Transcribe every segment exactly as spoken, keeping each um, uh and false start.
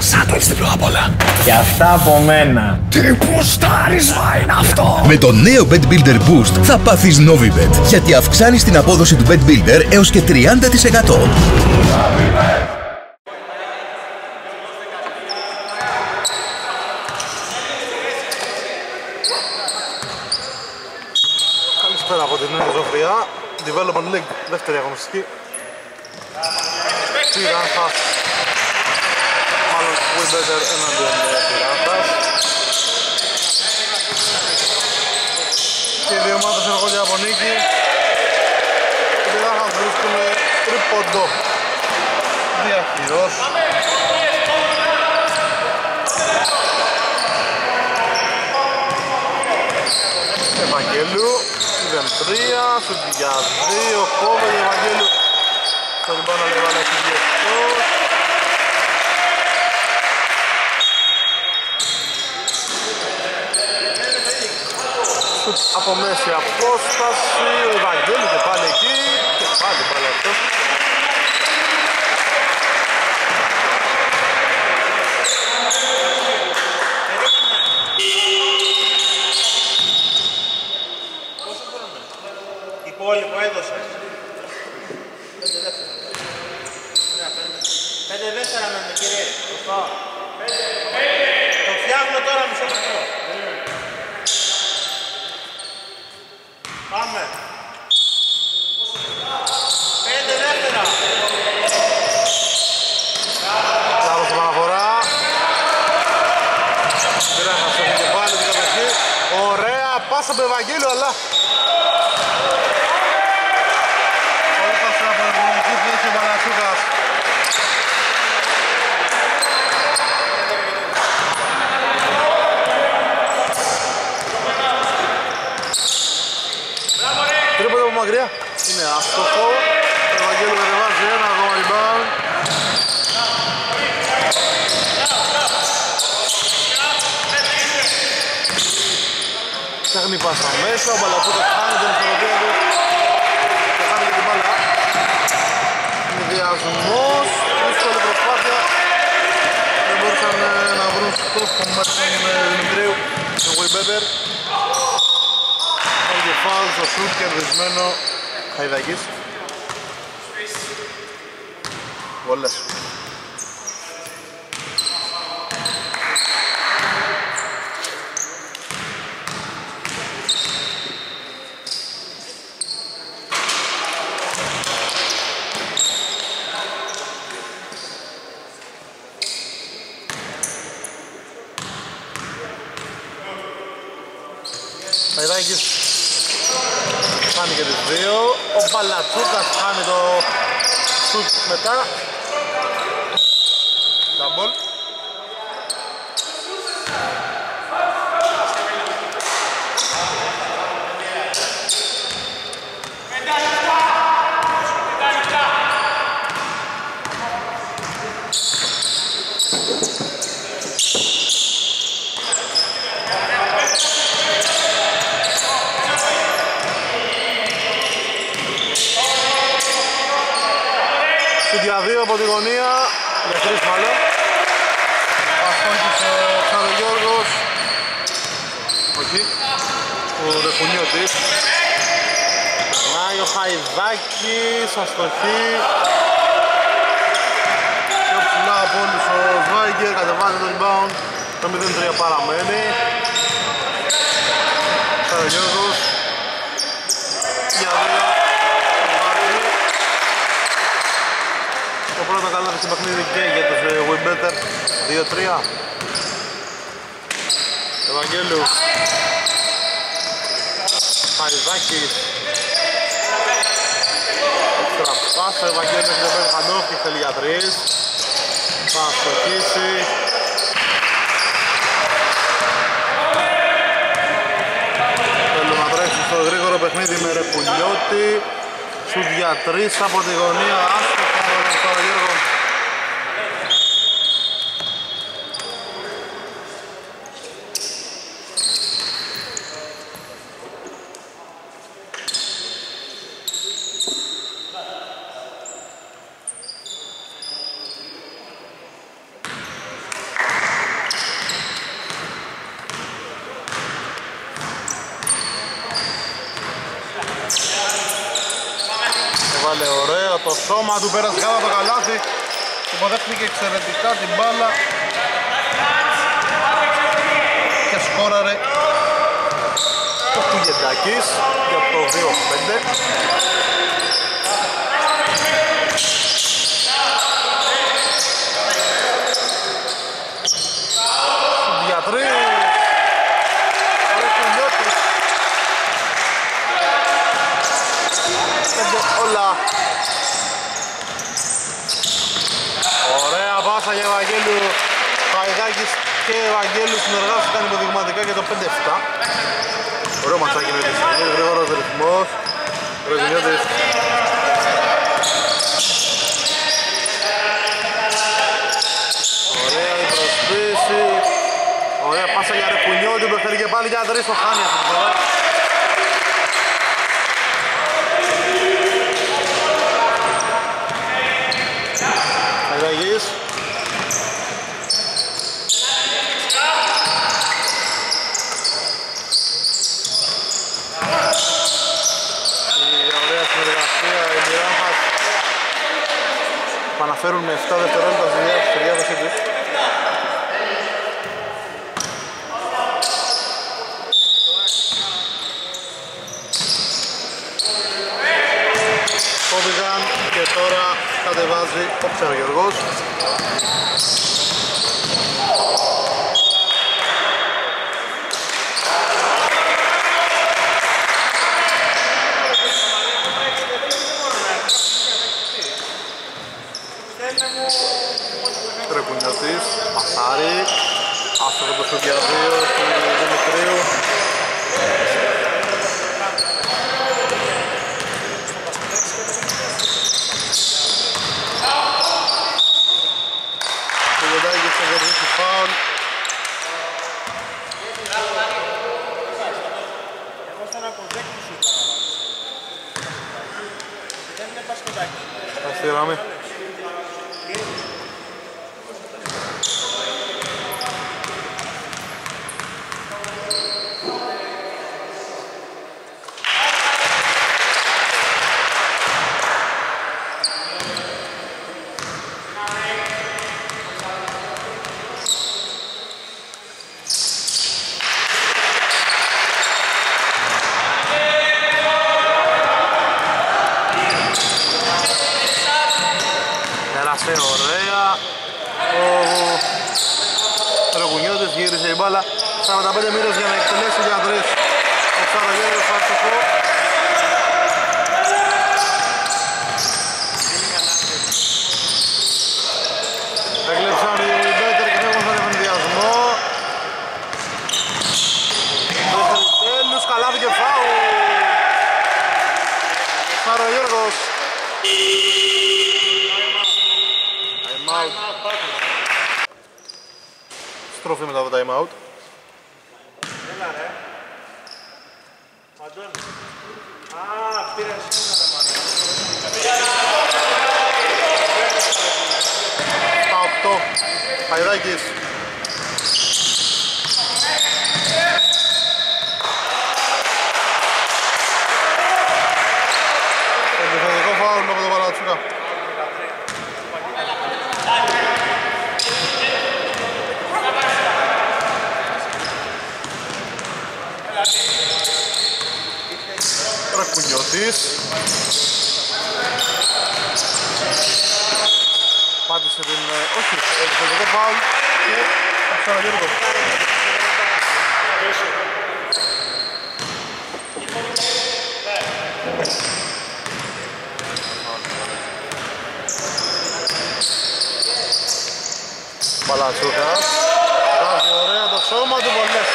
σάντουιτς διπλό απ' όλα. Και αυτά από μένα. Τι πουστάρισμα είναι αυτό! Με το νέο Bed Builder Boost θα πάθεις Novibet, γιατί αυξάνεις την απόδοση του Bed Builder έως και τριάντα τοις εκατό. Καλησπέρα από την Νέα Ζωφριά, Development League, δεύτερη αγωνιστική. Beeranhas, μάλλον Webetter εναντίον Beeranhas. Και οι δύο ομάδες ενεργούνται από νίκη. Οι Beeranhas βρίσκουν τρίποντο διαχειρός. Ευαγγέλου, είδαν τρία, σουτιά δύο, κόβε η Ευαγγέλου. Το λιμπάνο λεβάνε έχει βγει εκτός. Σουτ από μέση απόσταση, ο Ευαγγέλου και πάλι εκεί και πάλι πάλι εκτός. Είναι άστοχο, ο Ευαγγέλου κατεβάζει ένα ακόμα rebound. Φτιάχνει πάσα μέσα, ο Μπαλαπούτας χάνει τον ισορροπία του και χάνει και την μπάλα. Είναι διασμός, δύσκολη προσπάθεια. Δεν μπορούσαν να βρουν στόχο μέσα με Δημητρίου του Webetter. Και φάουλ στο σουτ κερδισμένο Χαϊδακής. Βόλες. Χαϊδακής. Χάνει και τις δύο, ο Παλατσούκας χάνει το σουτ μετά. Ταμπολ. Από τη γωνία, για τρεις μάλλον. Πασχόντισε ο Ξαρογιώργος. Όχι, ο Ρεχουνιώτης. Νάει ο Χαϊδάκης, αστοχή. Πιο ψηλά από όλους ο Σβάγκερ, κατεβάζει το rebound. Το μηδέν τρία παραμένει. Ξαρογιώργος. Για δύο. Πρώτα καλά θα συμπαχνίδει και για τους Webetter. Δύο τρία. Ευαγγέλου Χαϊδάκης. Τραπάς ο Ευαγγέλου και τον Χανόφη θέλει για τρεις. Θα αστοχίσει. Θέλω να τρέξει στο γρήγορο παιχνίδι με Ρεπουλιώτη. Σου για τρεις από τη γωνία. το σώμα του, πέρασε καλά το καλάθι, υποδέχτηκε εξαιρετικά την μπάλα και σκόραρε ο Κουγεντάκης για το δύο πέντε. Και ο Αγγέλου συνεργάστηκαν υποδειγματικά για το πέντε εφτά. Ωραίο ματσάκι με τη στιγμή, γρήγορος ρυθμός. Ρεζινιώτης. Ωραία η προσπίση. Ωραία πάσα για Ρεκουνιώτη, προφέρει και πάλι για τρεις, το χάνει αυτή τη φορά. Αγγέλης. Φέρουν με εφτά δευτερόλεπτα στη διάδοσή τους. Κόβηκαν και τώρα κατεβάζει ο Ψαργιοργός. Στροφή μετά το time out. Έλα ρε. Αντώνη. Α, πήρε σήμερα τα μάνα. Στα οκτώ. Χαϊδάκης. Επιθετικό φάουλ από τον Παρατσούκα. Κουνιώτης. Πάτησε την... όχι, επιθετικό φάουλ και ο Ψαραγιώργος. Παλατσούκας. Βάζει ωραία το σώμα του Βολές.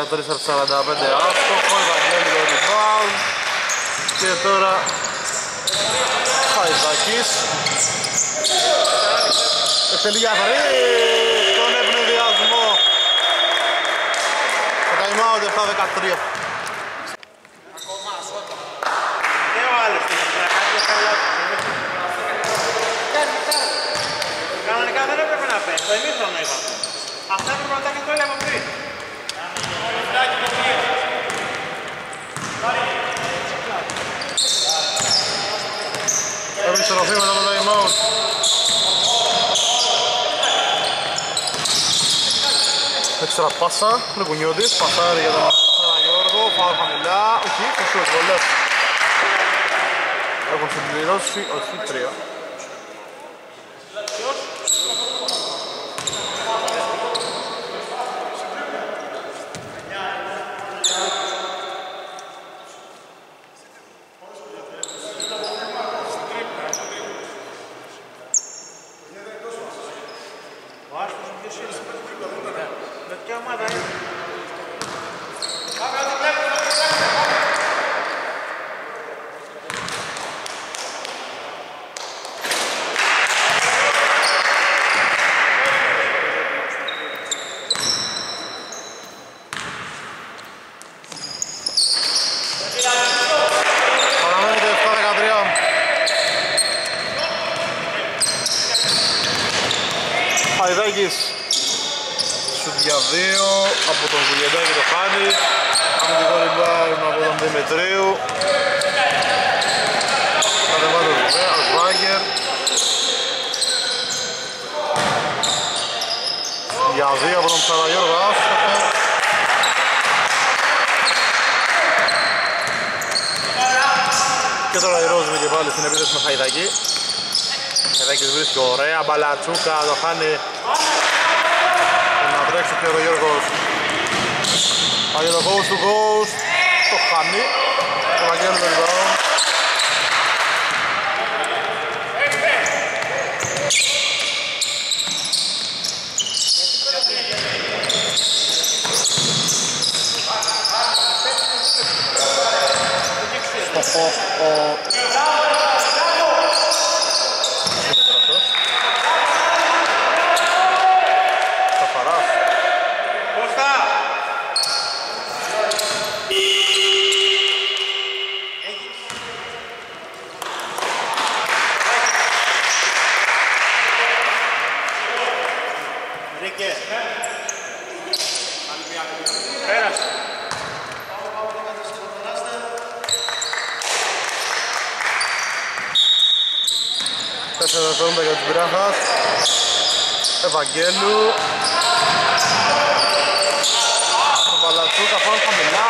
για τρεις σαράντα πέντε άστοχο, Ευαγγέλη το rebound και τώρα Χαϊδάκης εκτελεί για τρία, τον ευνηδιασμό το time out εφτά δεκατρία. Ακόμα ασότα και ο άλλος της Μπρακάκης κανονικά δεν έπρεπε να πέσει, το εμίχρονο είπαμε. Αυτά έπρεπε να τα κάνει το έλεγχο πριν. Πρέπει ισορροφή μετά το time out. Έξτρα πάσα, Λεκουνιώτης, πασάρι για τον Γιώργο, φάουλ χαμηλά, όχι, το σούτ βολές. Έχουν συμπληρώσει, όχι, τρία. Μπαλατσούκα, το χάνει να τρέξει και ο Γιώργος. Πάγει το goes to goes, το χάνει, το Βαγγέλη τον Ιβάρο. Στο φως, για τους Beeranhas, Ευαγγέλου ο Μπαλατσούκα, φάουλ χαμηλά.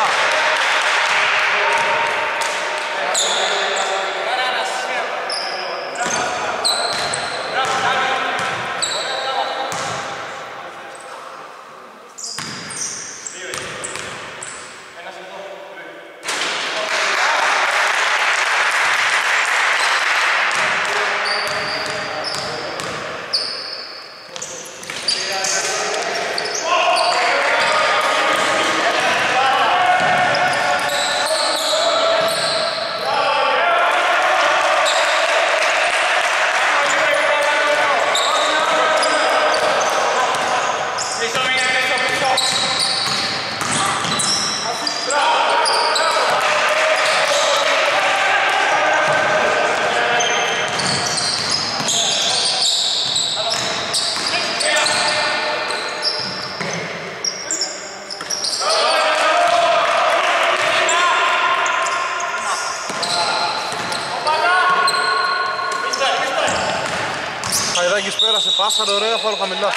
Πάσανε ωραία, φάουλ χαμηλά.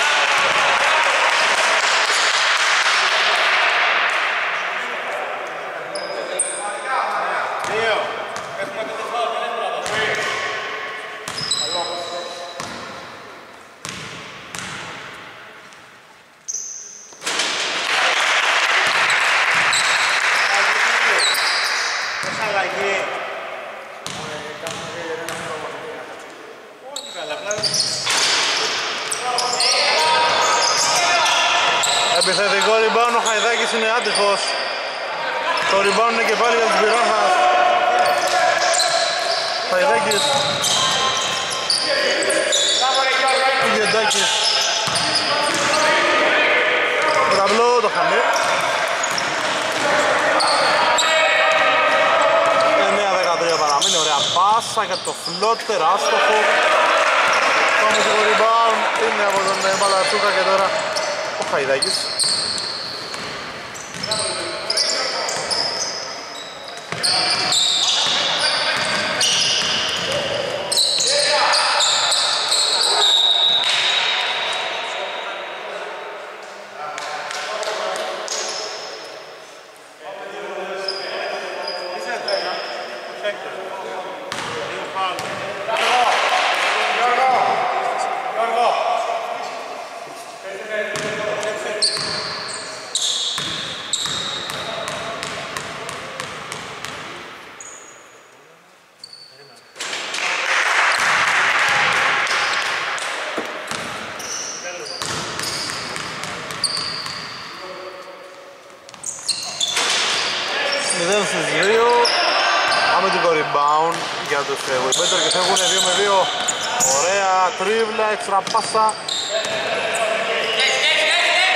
είναι άτυχος. Το rebound είναι και πάλι για τους Beeranhas. Παϊδάκης. Πηγεντάκης. Το ταμπλό το χαμεί. εννιά δεκατρία παραμένει, ωραία πάσα για το φλότερ, άστοχο. Όμως το rebound είναι από τον Παλατσούκα και τώρα ο Χαϊδάκης. Webetter και φεύγουν δύο με δύο. Ωραία τρίβλα, έξτρα πάσα.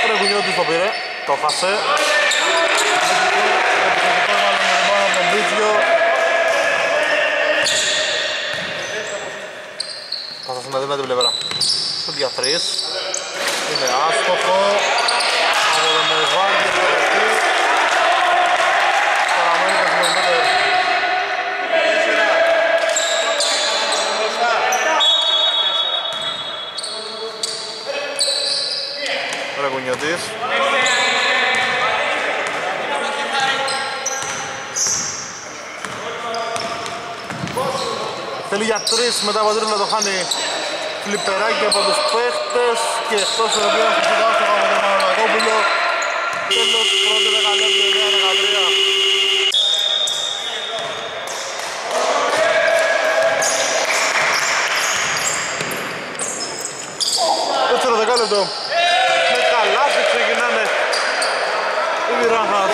Ρε κουνιώτης το πήρε, το φάσε. Θα σας με δει με την πλευρά. Στον δια τρία. Είναι άστοχο. Από τον Μεβάρ και τον Ρευτή. Παραμένει το Webetter. Κουνιώτης. Θέλει για τρεις, μετά από τρίπλα το χάνει φλιπεράκι από τους παίχτες και εκτός των οποίων φυσικά άστοχα από τον Παναγόπουλο. Τέλος πρώτη δεκαλέπτη, εννιά δεκατρία. Δεύτερο δεκάλεπτο. Beeranhas.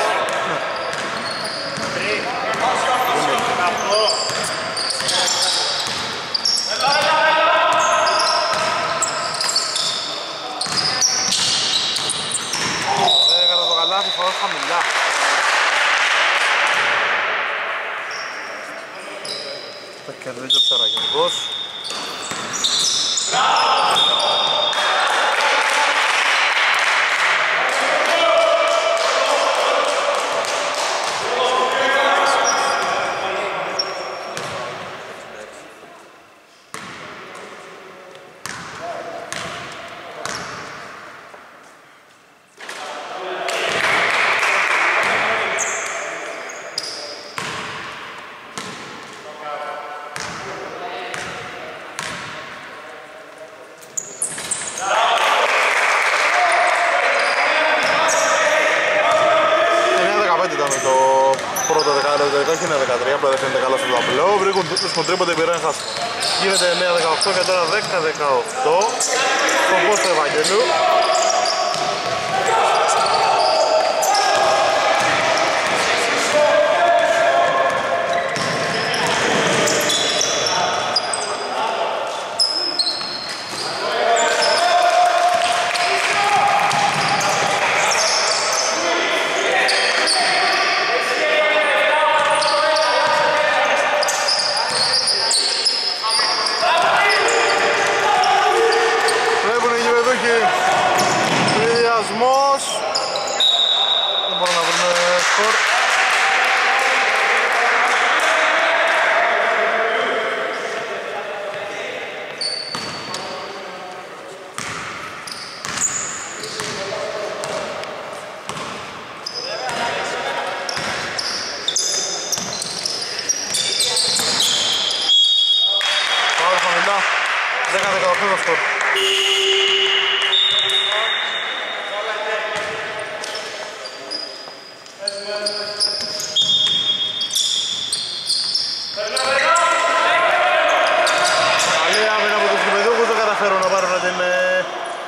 Έκανα το καλάθι, φοράς χαμηλά. Θα κερδίζει ο Ψαραγιουργός. Στον τρίποντα οι Beeranhas γίνεται εννιά δεκαοκτώ και τώρα δέκα δεκαοκτώ στον πόστο Ευαγγέλου.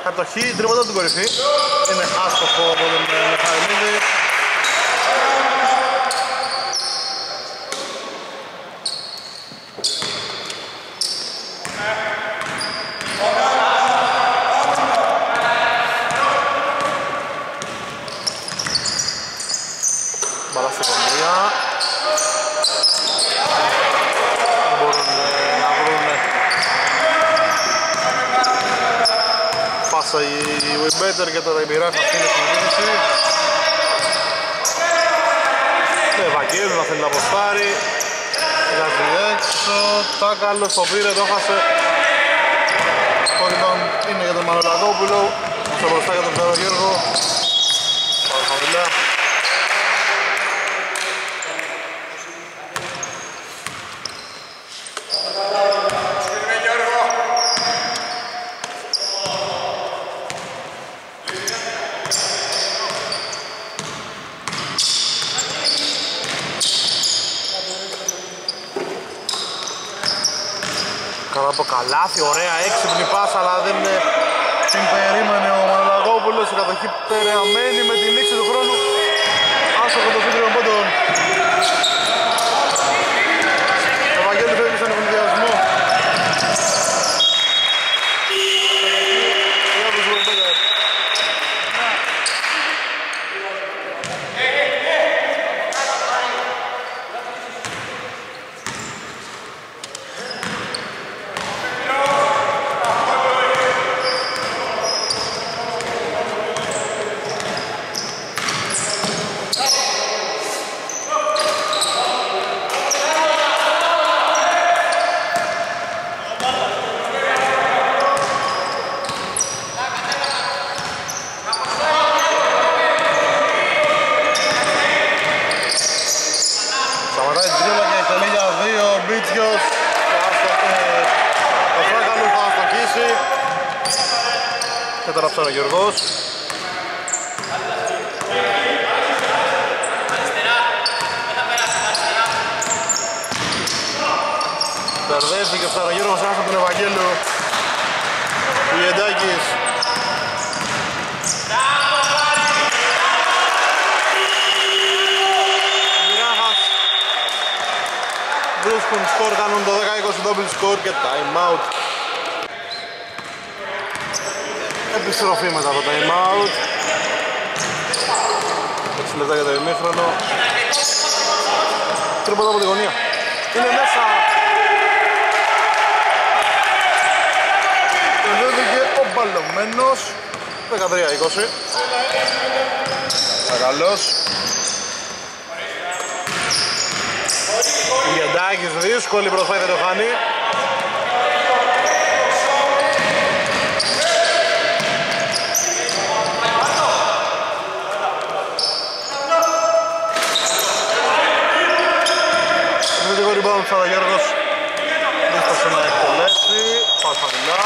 Κατοχή, τρίποτα του κορυφή. Είναι άστοχο από τον Μιχαηλίδη. παιδιά. Δεν μπορούν να βρουν πάσα η Webetter και τώρα η Beeranhas είναι στην κίνηση. Ναι, Βαγγέλου να θέλει να αποστάρει. Βγάζει έξω, Τάκαλος το πήρε, το χάσε. Κόλλητον είναι για τον Μανολακόπουλο. Στο μπροστά για τον Πέτρο Γιώργο. Πάμε χαμηλά. Καλά το καλάθι, ωραία έξυπνη πάσα, αλλά δεν την περίμενε ο Μανολακόπουλος. Η κατοχή περαμένει με τη λήξη του χρόνου. Άσοχο το φύτριο πόντων. Ο Βαγγέλης φεύγει στον ευνηδιασμό. Καταραψάρα ο Γιώργος. Περδέθηκε ο Ψαραγιώργος, άσε τον Ευαγγέλου. Λιεντάκης. Μιράχας. Βρίσκουν σκορ, κάνουν το δέκα είκοσι double score και time out. Επιστροφή μετά το time out. έξι λεπτά για το ημίχρονο. Τρίποτα από τη γωνία. Είναι μέσα. Τελειώθηκε ο μπαλωμένος. δεκατρία είκοσι. Καλός. Λιεντάκης δύσκολη προσπάθεια δεν το χάνει. Τώρα ο Γιώργος δίστασε να εκτελέσει, πας χαμηλά.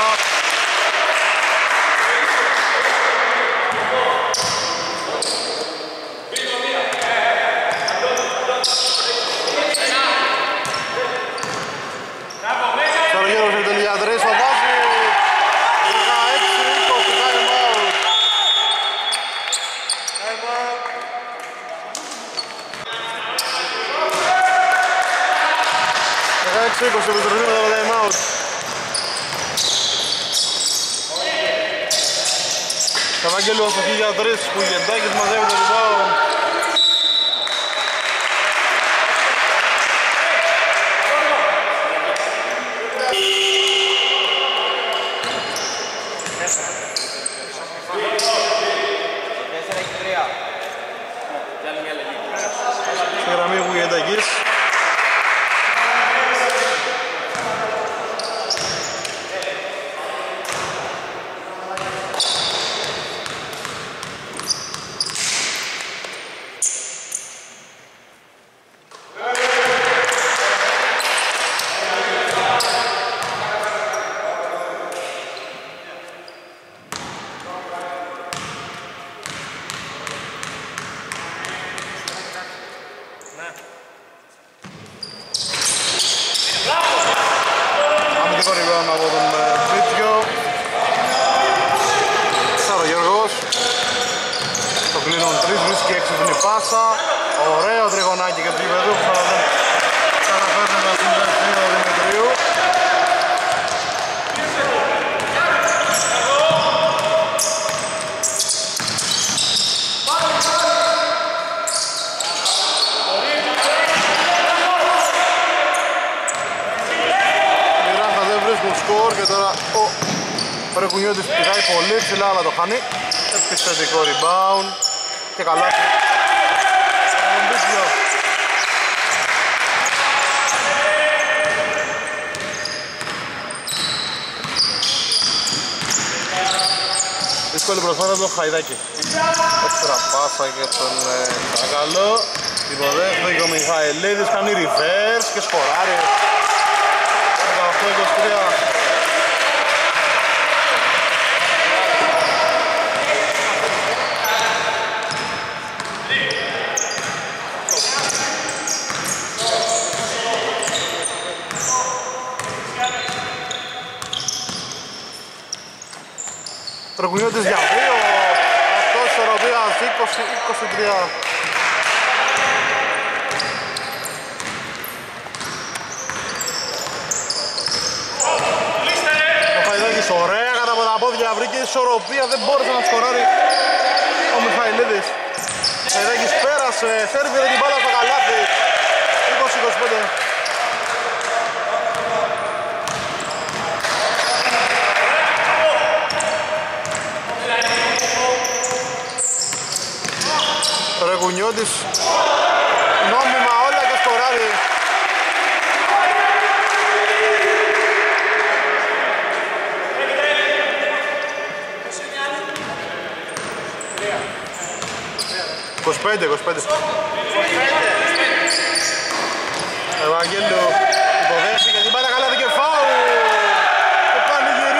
Τώρα ο Γιώργος είναι τελειά τρία, στο βάζει. δεκαέξι είκοσι, time out. Time out. δεκαέξι είκοσι επιτροπή μετά το time out. Ευαγγέλου αστοχή για τρεις που Γεντάκης μαζεύει το rebound. Στη γραμμή ο Γεντάκης. Ωραίο τριγωνάκι και τριγωνάκι που θα καταφέρνει να συμπεριφθεί ο Δημητρίου. και τώρα ο Ρεκουνιώτης πηγάει πολύ ψηλά αλλά το χάνει. Επιθετικό rebound και καλά. Δύσκολη προσπάθεια από τον Χαϊδάκη. Έξτρα πάσα και τον Τσακαλό. Υποδέχθηκε ο Μιχαηλίδης, κάνει reverse και σκοράρει. δεκαοκτώ είκοσι τρία. Τροκουνιώτης για δύο, αυτό ισορροπίας είκοσι είκοσι τρία. Ο Χαϊδάκης ωραία κατά από τα πόδια, βρήκε ισορροπία, δεν μπόρεσε να σκοράρει ο Μιχαηλίδης. Ο Χαϊδάκης πέρασε, σέρβιρε την μπάλα στο καλάθι, είκοσι είκοσι πέντε. Ρεκουνιώτης, νόμιμα όλα και σκοράρει. είκοσι πέντε είκοσι πέντε. Ευαγγέλου υποδέχθηκε την μπάλα καλά και φάουλ. Και πανηγυρίζει.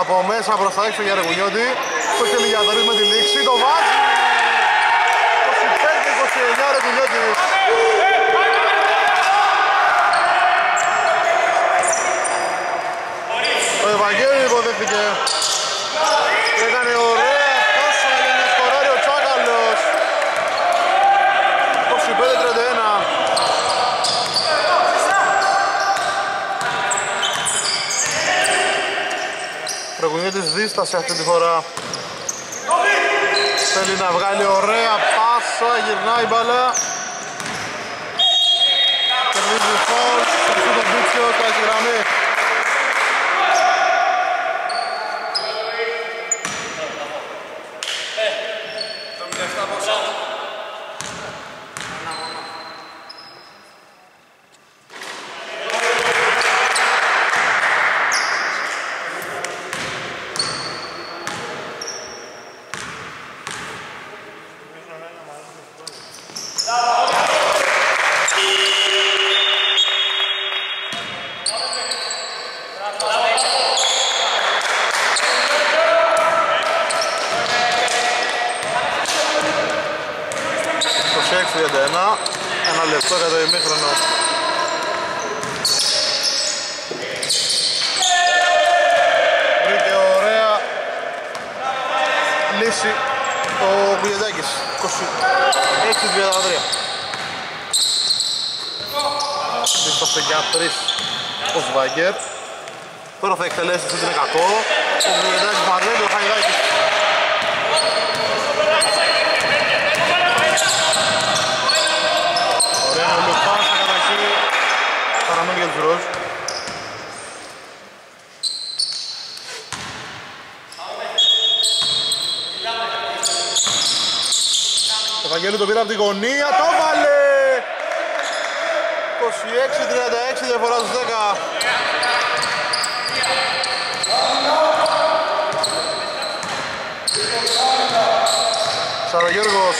Από μέσα προς τα έξω για Ρεκουνιώτη. Το χελιγιαδρής με τη λήξη, το βάζει! είκοσι πέντε είκοσι εννιά Ρεκουνιώτης. Ο Ευαγγέλης υποδέχθηκε. Έκανε ωραία πάσα για να σκοράρει ο Τσάκαλος. είκοσι πέντε τριάντα ένα. Ρεκουνιώτης δίστασε αυτή τη φορά. Θέλει να βγάλει ωραία πάσα, γυρνάει η μπάλα. Κερδίζει φαουλ, σωστό το μπίτσιο, πάει στη γραμμή. All right. τριάντα ένα. Ένα λεπτό για το ημίχρονο. Βρήκε ωραία λύση ο Γουλιαντάκης. είκοσι έξι τριάντα τρία. Δίστασε για τρεις ο Σβάγκερ. Τώρα θα εκτελέσει το σούτ, είναι κακό. Ο Γουλιαντάκης μαζεύει, ο Χαϊδάκης. Το Βαγγέλου το πήρα από τη γωνία, το βάλε! είκοσι έξι τριάντα έξι, διαφορά στους δέκα. Σαραγιώργος.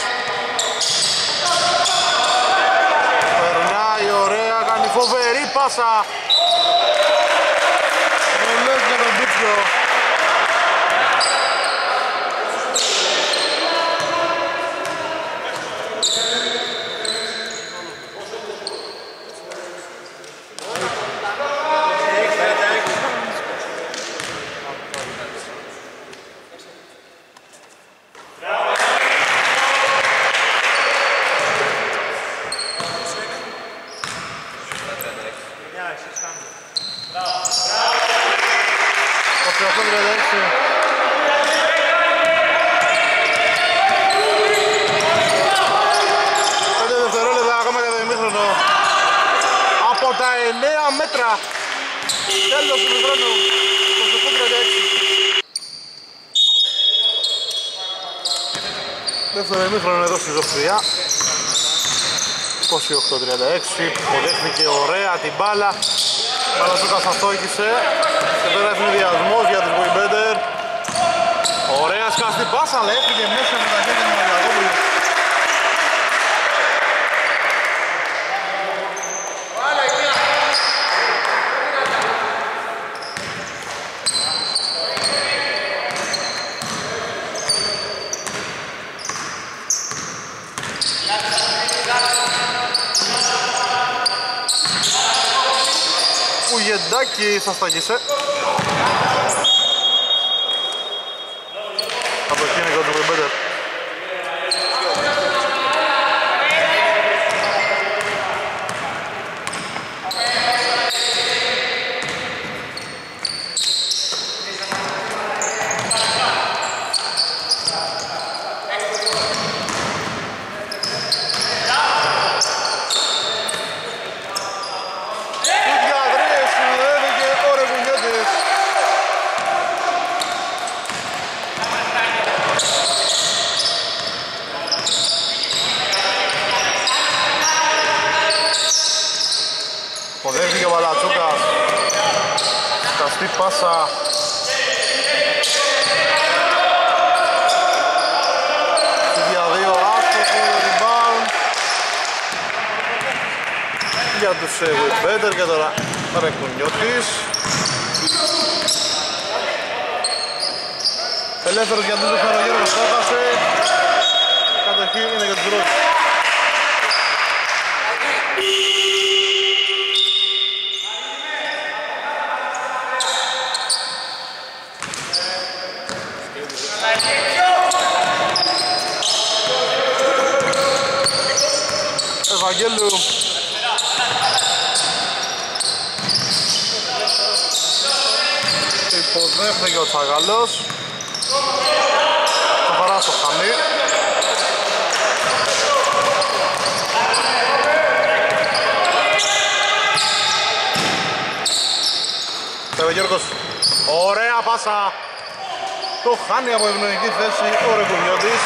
Περνάει ωραία, κάνει φοβερή πάσα. Υποδέχθηκε ωραία την μπάλα. Παλασούκας αστόκησε. Και τώρα έφυγε διασμός για τους Webetter. Ωραία σκάστη μπάσα, αλλά έφυγε μέσα με τα χέρια του Μαργιαγόπουλου. Γεντάκη σας ταγίσε. Από εκεί είναι κάτω με Μπέντερ. Πάσα. Για δύο άστοχο, rebound για τους Webetter και τώρα Ρεκουνιώτης. Ελεύθερος για τους Χαραγιώργος, έβασε. Κατοχή είναι για τους Ρόντους. Ευαγγέλου υποδέχθηκε ο Τσαγαλός. Θα παρά στο χαμί. Ευαγγέλος, ωραία πάσα. Το χάνει από ευνοϊκή θέση ο Ρεκουνιώτης.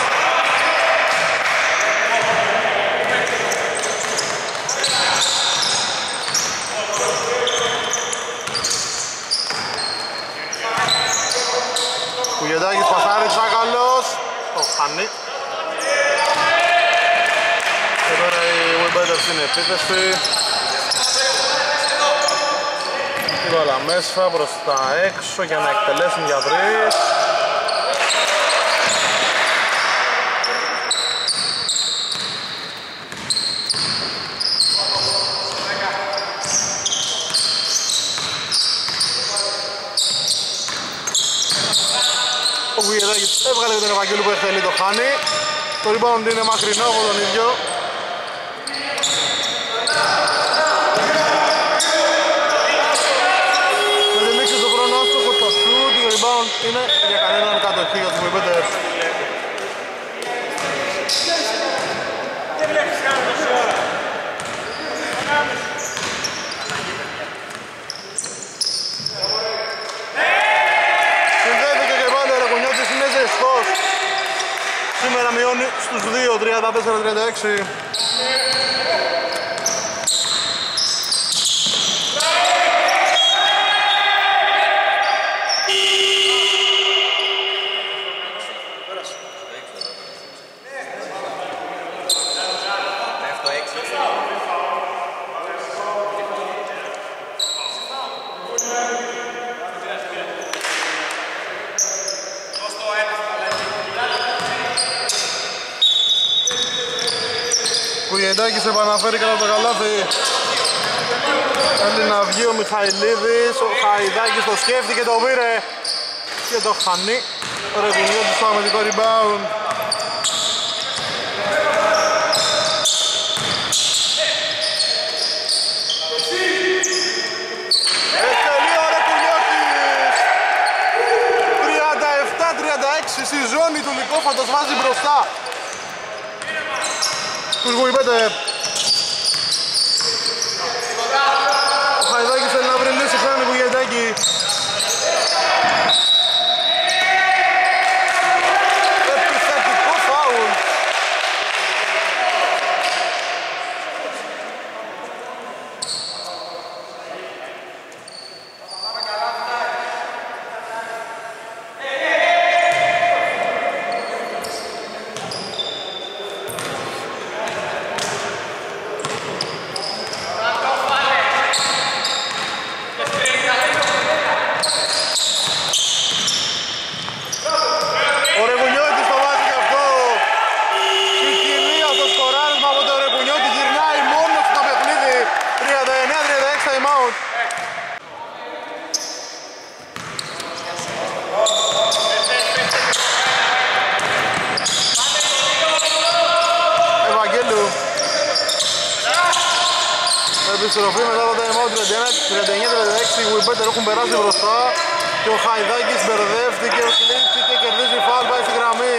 Κουγεντάκης πασάρει, Τσάκαλος. Το χάνει. Και τώρα οι Webetter είναι επίθεση. Την βάλα μέσα προς τα έξω για να εκτελέσουν για τρεις. ο Γουγεδάκης έβγαλε τον Ευαγγέλου που εχθέλει, το χάνει. Το rebound είναι μακρινό από τον ίδιο. Με τη λήξη του χρόνου άστοχο το shoot, το rebound είναι για κανέναν κατοχή για τους Webetter. Συνδέθηκε και πάλι ο Ρακουνιώτης, είναι ζεστός. Σήμερα μειώνει στους δύο, τριάντα τέσσερα τριάντα έξι. Κουγεντάκης επαναφέρει κατά το καλάθι. Θέλει να βγει ο Μιχαηλίδης, ο Χαϊδάκης το σκέφτηκε, το πήρε και το χανεί. Ωραία δουλειά του στο αμυντικό rebound. Εκτελεί ο Ρακουνιώτης. τριάντα επτά τριάντα έξι στη ζώνη του Λυκόφαντος, βάζει μπροστά τους Webetter. Ο Χαϊδάκης θέλει να βρει λύση, χάνει Γουγεντάκη. Επιθετικό φάουλ. Επιστροφή μετά από τα timeout, τριάντα εννιά τριάντα έξι, οι Webetter έχουν περάσει μπροστά και ο Χαϊδάκης μπερδεύτηκε, κλείφθηκε, κερδίζει φάουλ, πάει στη γραμμή.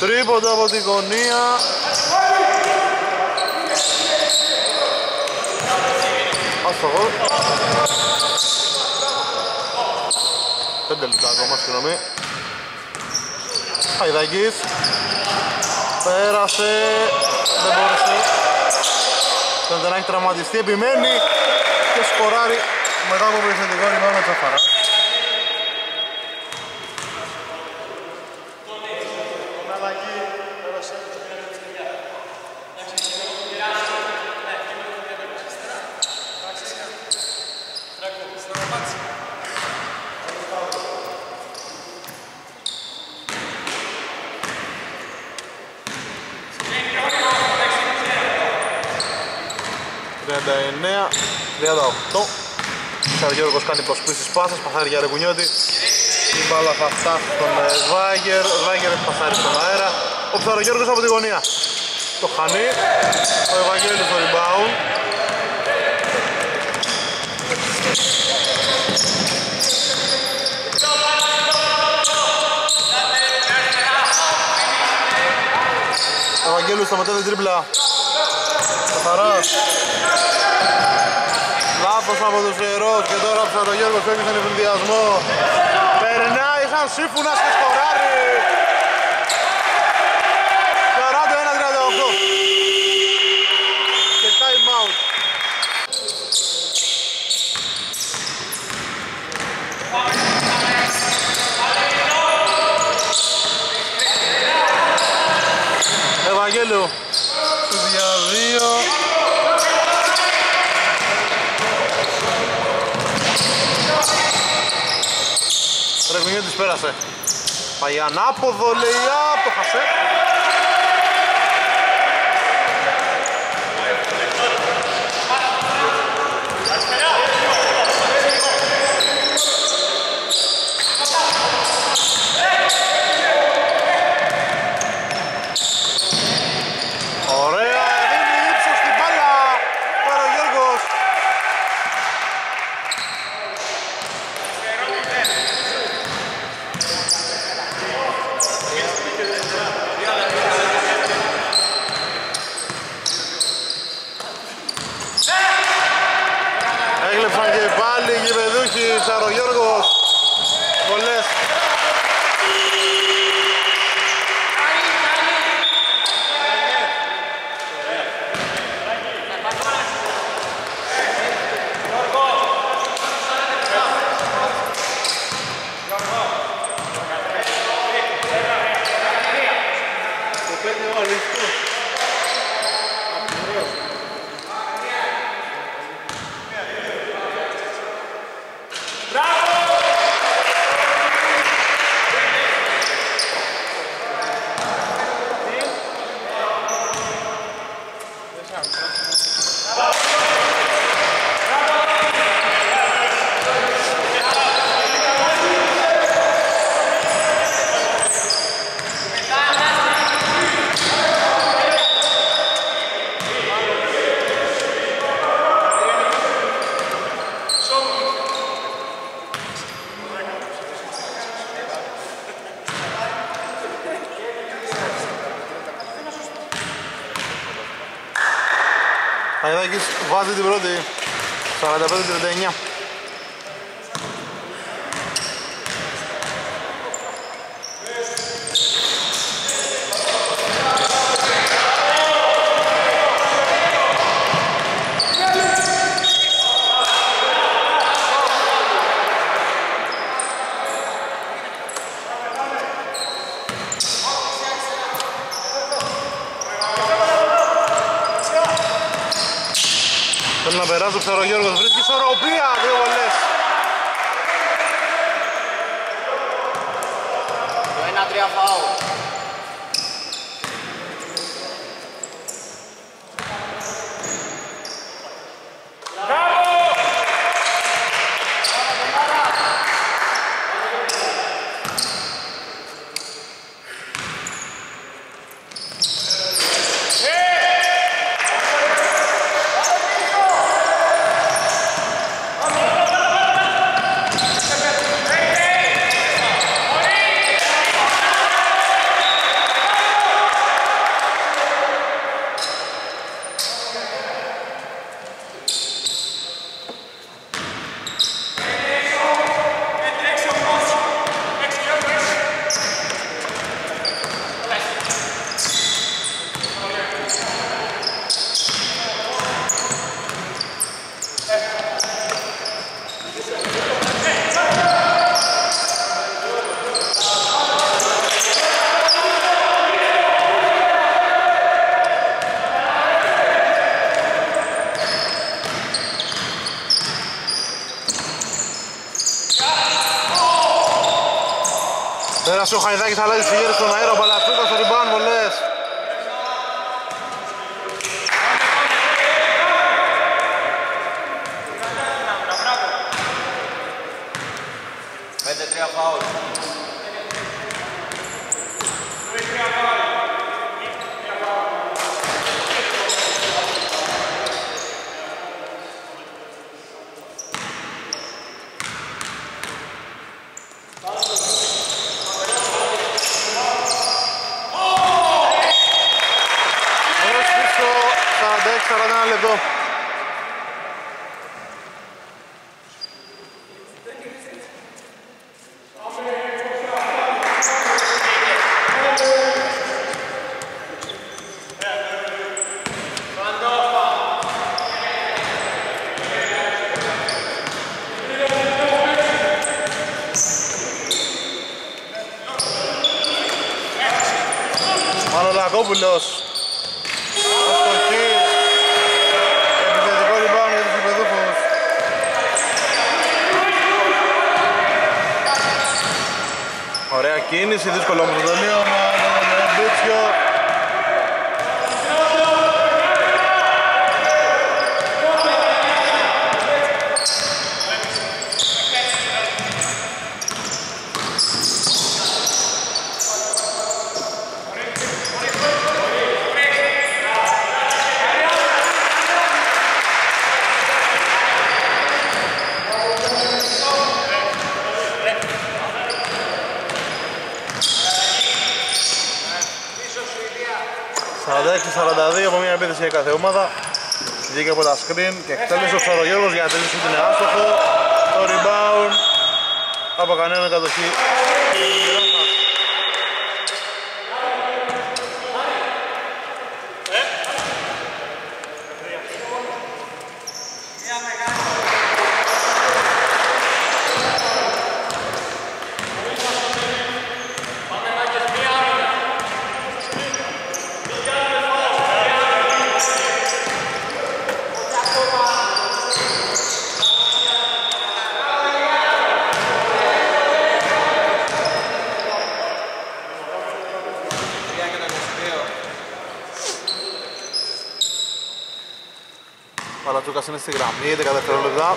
Τρίποντα από τη γωνία. Άστοχο. Πέντε λεπτά ακόμα, συγγνώμη. Χαϊδάκης. Πέρασε. Δεν μπόρεσε. Θέλετε να έχει τραυματιστεί. Επιμένει και σκοράρει μετά από επιθετικό rebound με τσαφαρά. τριάντα εννιά τριάντα οκτώ. Σαργιώργος κάνει προσπίσεις πάσας, παθάρει για Ρεκουνιώτη. Η μπάλα θα φτάσει στον Βάγκερ, ο Βάγκερ παθάρει στον αέρα. Ο Ψαργιώργος από τη γωνία το χάνει, ο Ευαγγέλης το rebound. Ο Ευαγγέλης σταματάει τρίπλα. Καθαράς. Λάθος από τους Ιερός και τώρα ο Ψαργιώργος φεύγει στον ευνηδιασμό. Περνάει σαν σύμφωνας και σκοράρει. σαράντα ένα τριάντα οκτώ. Βαγγέλου. Για δύο. Ρευνιού της πέρασε. Πάει ανάποδο, λέει, απ' το χασέ. Παγιδάκης βάζει την πρώτη, σαράντα πέντε τριάντα εννιά. Να περάσω ξέρω ο Γιώργος, βρίσκει ισορροπία, δύο βολές. Το ένα τρία φάουλ. Ο Χαϊδάκης αλλάζει στη γέρη στον αέρα, μπαλαφούκα στο ριμπάν, μολές. πέντε τρία φαόλ. Μανολακόπουλος. κίνηση, δύσκολο όμως το τελείωμα. Μπίτσιο. σαράντα έξι σαράντα δύο από μια επίθεση για κάθε ομάδα. Βγήκε από τα screen και εκτέλεσε ο Φθορογιώργος για να τελειώσει την άστοχο. Το rebound από κανέναν κατοχή. Παλατσούκας είναι στη γραμμή, δέκα δευτερόλεπτα.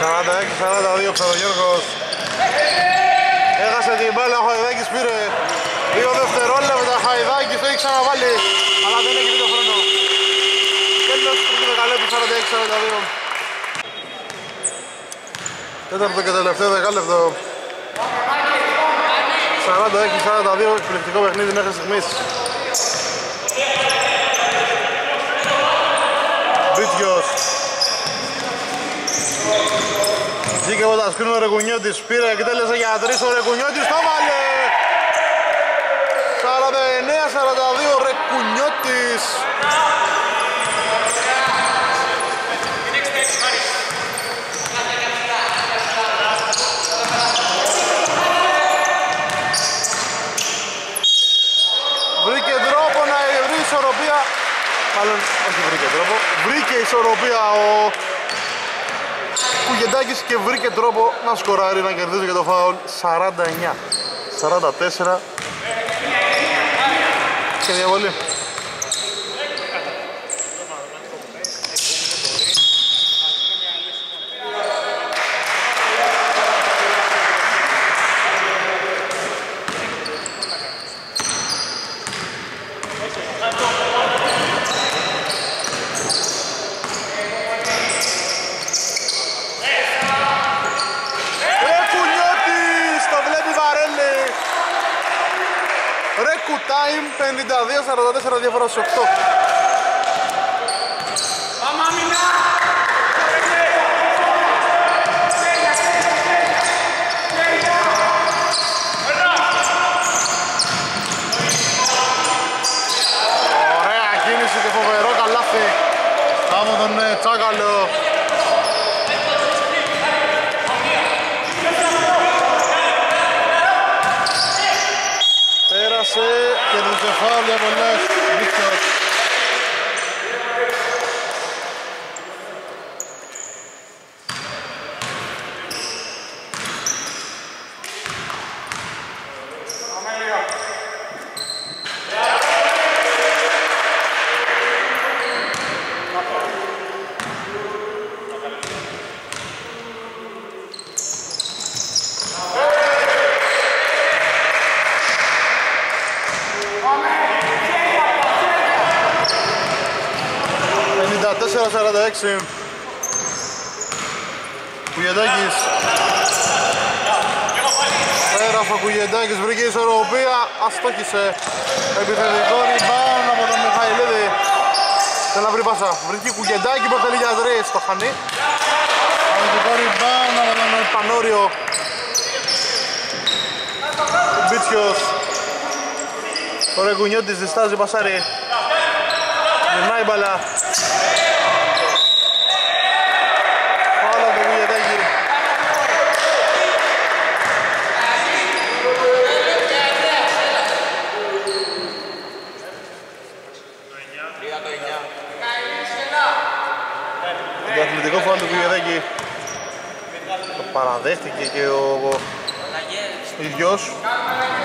σαράντα έξι σαράντα δύο, Ξαδογιώργος έχασε την μπάλα, ο Χαϊδάκης πήρε δύο δευτερόλεπτα, Χαϊδάκης το έχει ξαναβάλει, αλλά δεν έχει δει το χρόνο. Τέλος του πρώτου δεκαλέπτου, σαράντα έξι σαράντα δύο. Τέταρτο και τελευταίο δεκάλεπτο. σαράντα έξι σαράντα δύο, εκπληκτικό παιχνίδι μέχρι στιγμής. Μπίτιος. Βγήκε από τα σκρίνου ο Ρεκουνιώτης, πήρε και τέλεσε για τρεις, ο Ρεκουνιώτης το βάλε! σαράντα εννέα σαράντα δύο, Ρεκουνιώτης! Βρήκε τρόπο να βρει ισορροπία, μάλλον όχι βρήκε τρόπο, βρήκε ισορροπία ο Κουγεντάκης και βρήκε τρόπο να σκοράρει, να κερδίζει και το φάουλ. Σαράντα εννέα σαράντα τέσσερα και διαβολή. Time πενήντα δύο σαράντα τέσσερα, διαφορά στους οκτώ. Ωραία κίνηση και φοβερό καλάθι από τον Τσάκαλο. Και το κεφάλι για πολλές Βίκτορ. σαράντα έξι. Κουγεντάκης. Πέρασε ο Κουγεντάκης, βρήκε ισορροπία, αστόχησε. Επιθετικό rebound από τον Μιχαηλίδη. Θέλω να βρει πάσα, βρήκε Κουγεντάκη, προτελεί για τρεις, το χανεί. Επιθετικό rebound από τον Πανόριο. Ο Μπίτσιος. Τώρα Κουνιώτης διστάζει, πασάρει. Περνάει μπαλά. Όλα το Κουγιατάκι. Το αθλητικό φάουλ του Κουγιατάκι. Το παραδέχτηκε και ο ίδιος.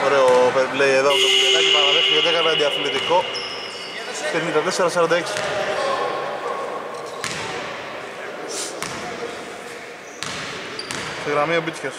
Ωραίο fair play εδώ από το Κουγιατάκι. Παραδέχτηκε ότι έκανε αντιαθλητικό. πενήντα τέσσερα σαράντα έξι. Στη γραμμή ο Μπίτσιας.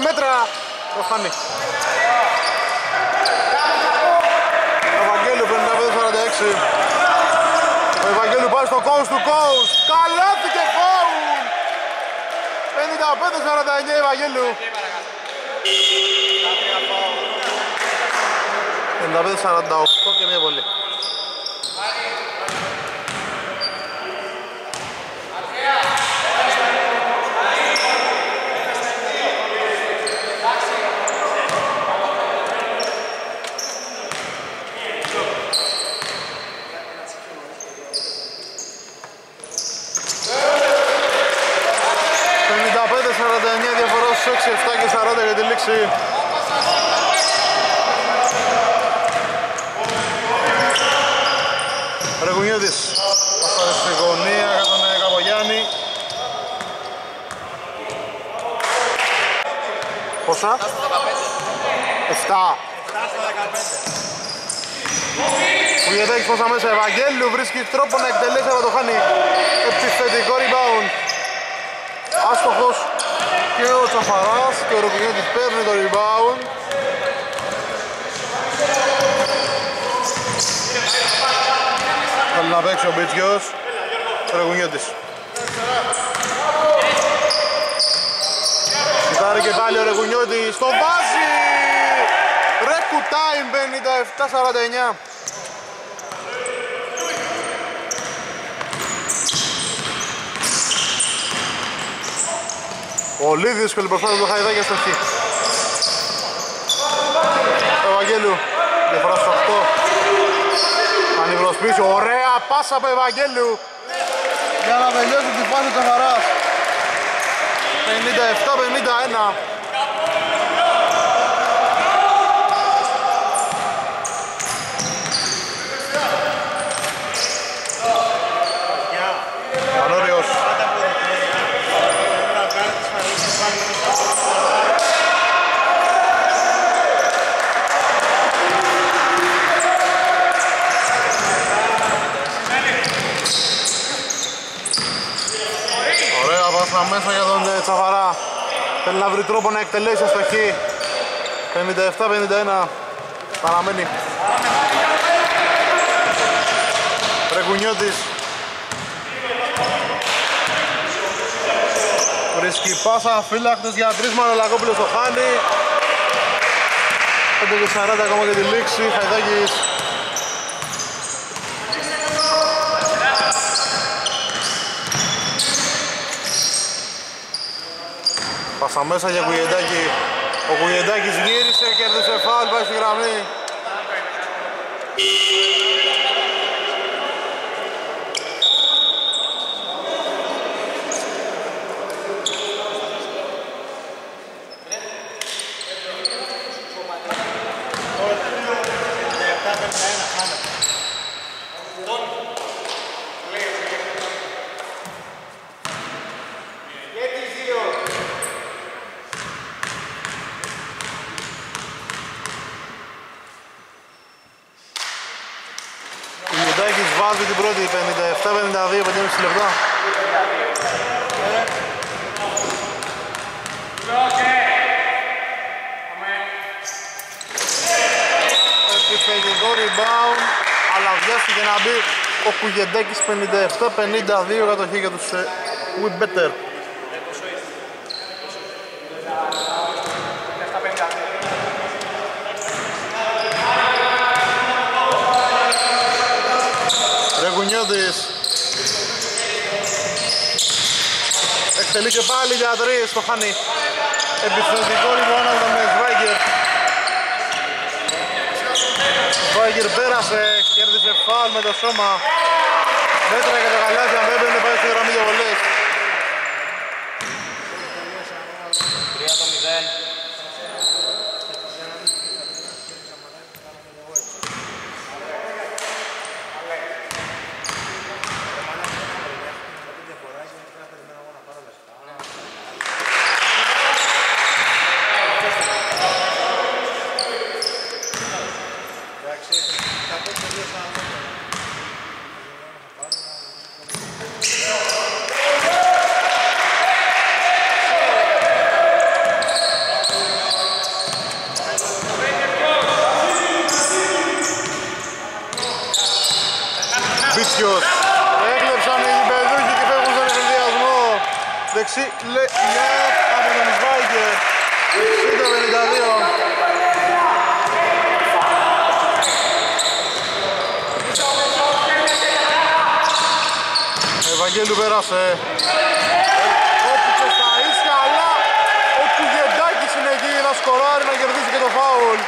Μέτρα, το χάνει. Ο Ευαγγέλου πενήντα πέντε σαράντα έξι. Ο Ευαγγέλου πάει στο κόους του κόους. Καλάθηκε φάουλ. πενήντα πέντε σαράντα εννιά Ευαγγέλου. πενήντα πέντε σαράντα οκτώ και μία πολύ. έξι επτά και σαράντα για τη λήξη. Ρεγουνιώτης. Πασάρε στη γωνία για τον Καπογιάννη. Πόσα? εφτά. Κουγιατάκης πόσα μέσα. Ευαγγέλου βρίσκει τρόπο να εκτελέσει, αλλά το χάνει. Επιθετικό rebound. Άστοχος. Και ο Τσαφαράς και ο Ροκουγιώτης παίρνει το rebound. Θέλει να παίξει ο Μπίτσιος, ο Ροκουγιώτης. Κοιτάρει και πάλι ο Ροκουγιώτης, στο βάζει! Ρέκου time, πενήντα επτά σαράντα εννιά. Πολύ δύσκολη προσπάθεια του Χαϊδάκια στο χι. Ευαγγέλου, διαφορά στο οκτώ. Ανιβροσπίσει, ωραία πάσα από Ευαγγέλου για να τελειώσει τη φάση του Τσαφαράς. πενήντα επτά πενήντα ένα. Μέσα για τον Τσαφαρά. Θέλει να βρει τρόπο να εκτελέσει αστοχή. πενήντα επτά πενήντα ένα. Παραμένει. Ρεκουνιώτης. Βρίσκει πάσα αφύλακτος για τρίσμα. Ο Λακόπουλος το χάνει. πέντε και σαράντα ακόμα για τη λήξη. Χαϊδάκης. Πάσα μέσα για Κουγιεντάκη. Ο Κουγιεντάκης γύρισε, κέρδισε φάουλ, πάει στη γραμμή. Την πρώτη, πενήντα επτά πενήντα δύο, πέντε και μισό λεπτά. Επιθέτει αμυντικό rebound, αλλά βιάστηκε να μπει ο Κουγεντέκης. Πενήντα επτά πενήντα δύο κατοχή για τους Webetter. Ρεγουνιώτης εκτελεί και πάλι για τρεις, το χάνει. Επιθετικό rebound από τον Σβάγκερ. Σβάγκερ πέρασε, κέρδισε φάουλ με το σώμα. Μέτρα και το γαλάζι, αν έπαιρνε πάει στη γραμμή για βολές. Έκλεψαν οι γηπεδούχοι και φεύγουν στον εφηδιασμό. Δεξί λεφ από τον Σβάγκερ. εξήντα πενήντα δύο. Ευαγγέλου πέρασε. Όπου και στα ίσια, αλλά ο Κουγεντάκης είναι εκεί να σκοράρει, να κερδίσει και το φάουλ.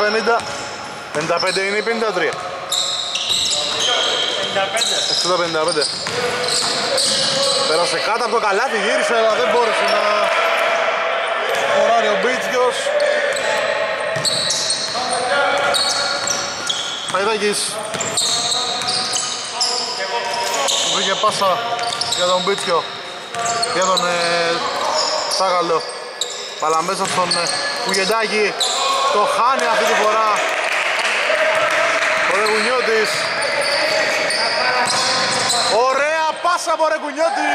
πενήντα πέντε είναι ή πενήντα τρία. εξήντα πέντε. Πέρασε κάτω από το καλάτι, γύρισε, αλλά δεν μπόρεσε να χωράρει ο Μπίτζιος. Παϊδάκης. Βρήκε πάσα για τον Μπίτζιο, για τον ε, Σάγαλο. Αλλά μέσα στον ε, Κουγεντάκη. Το χάνει αυτή τη φορά ο Ρεγουνιώτης. Ωραία πάσα από Ρεγουνιώτη.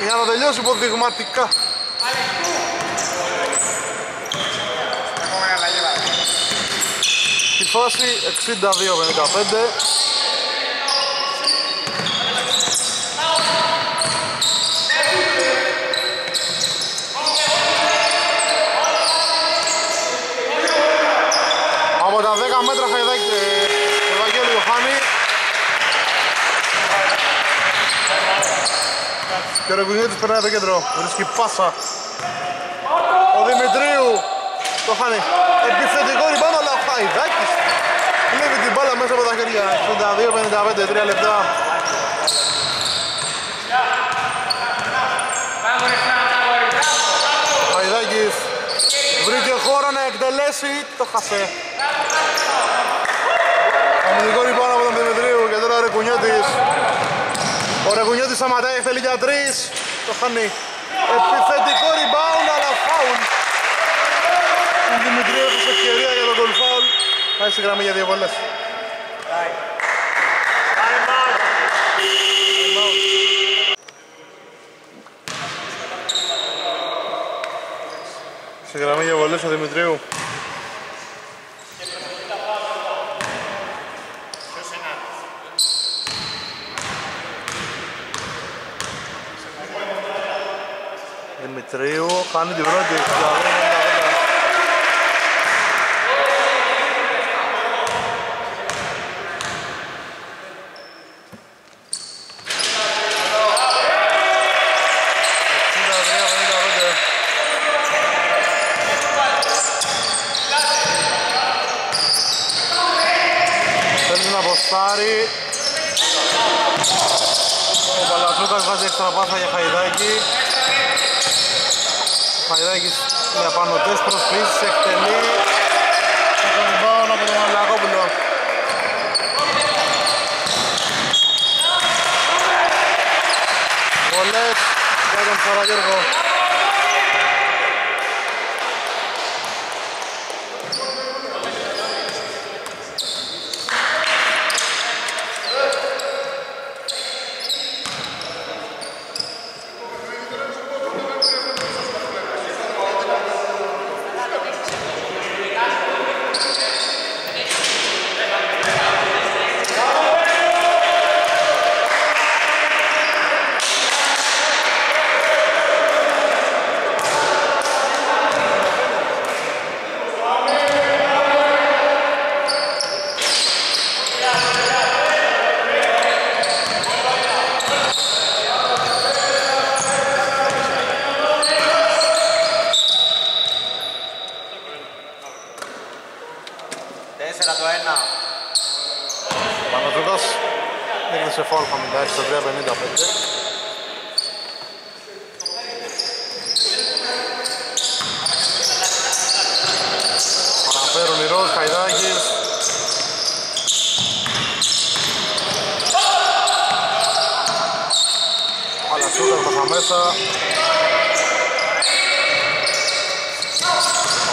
Για να τελειώσει υποδειγματικά. Στη φάση εξήντα δύο πενήντα πέντε. Και ο Ρεγουνιώτης περνάει το κέντρο, βρίσκει πάσα. Ο Δημητρίου το χάνει. Επιθετικό ριμπάουν, αλλά ο Χαϊδάκης κλέβει την μπάλα μέσα από τα χέρια. εξήντα δύο πενήντα πέντε, τρία λεπτά. Ο Χαϊδάκης βρήκε χώρο να εκτελέσει, το χασέ. Αμυντικό ριμπάουν από τον Δημητρίου και τώρα ο Ρεγουνιώτης. Ο Ρεγουνιώτης σταματάει, θέλει για τρεις, το χάνει. Επιθετικό rebound, αλλά φάουλ. Ο Δημητρίου της ευκαιρία για τον goal foul. Πάει στη γραμμή για δύο βολές. Στη γραμμή για βολές ο Δημητρίου. Δημητρίου, χάνει την πρώτη. Θέλει να ποστάρει. Ο Παλατσούκας βάζει εξτραπάσα για Χαϊδάκη. Χαϊδάκης με απανωτές προσφύσεις εκτελεί. Μπράβο Γιώργο.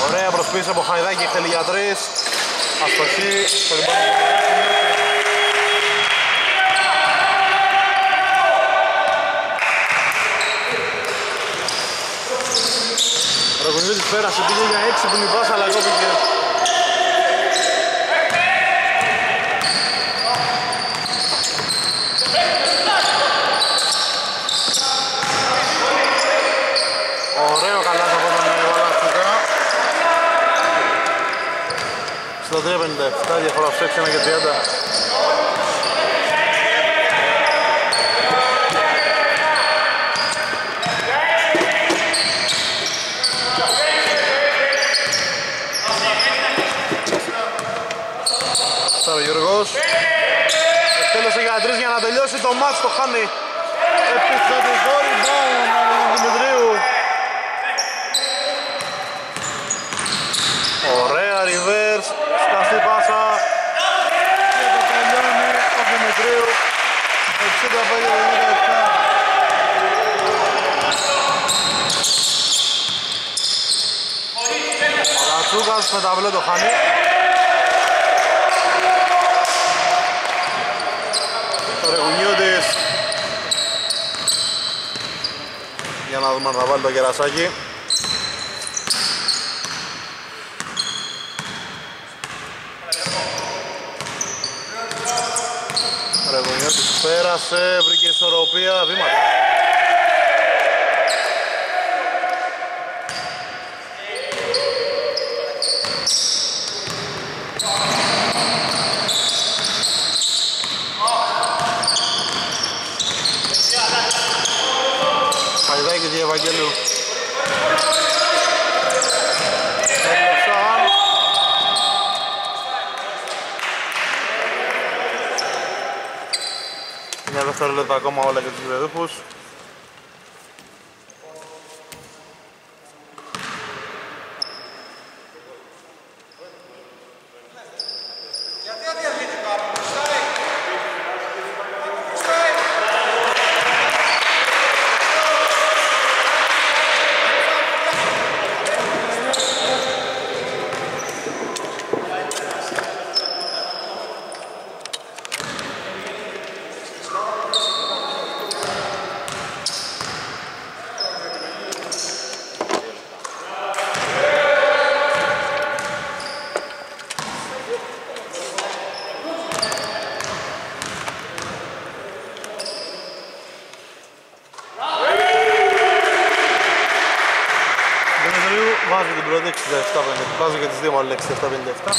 Ωραία προσπίση από Χαϊδάκη, εκτελεί για τρεις. Αστοχή, περιμένουμε να περάσουμε. Ρογονίδης πέρασε, πήγε για έξι που λιβάς, αλλά κόπηκε. Το τρία πενήντα επτά, διαφορά στους έξι ένα και τριάντα. Σάρο Γιώργος. Εκτέλεσε για τρεις για να τελειώσει το μάτς, το χάνει. Επιστατικό rebound του Δημητρίου. Ωραία reverse. Στην πάσα και το τελειώνει ο Δημητρίου εξήντα πέντε ενενήντα επτά. Ο Λατσούκας με ταβλό το χάνει. Το Ρεγουνιώτης για να δούμε αν θα βάλει το κερασάκι. Πέρασε, βρήκε ισορροπία, βήματα. Χαϊδάκης για Ευαγγέλου. Τώρα λέτε ακόμα όλα για τους γηπεδούχους. Βάζω και τις δύο μάλλον εξήντα επτά πενήντα επτά.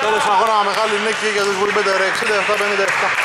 Τέλος αγώνα, μεγάλη νίκη για τους Webetter εξήντα επτά πενήντα επτά.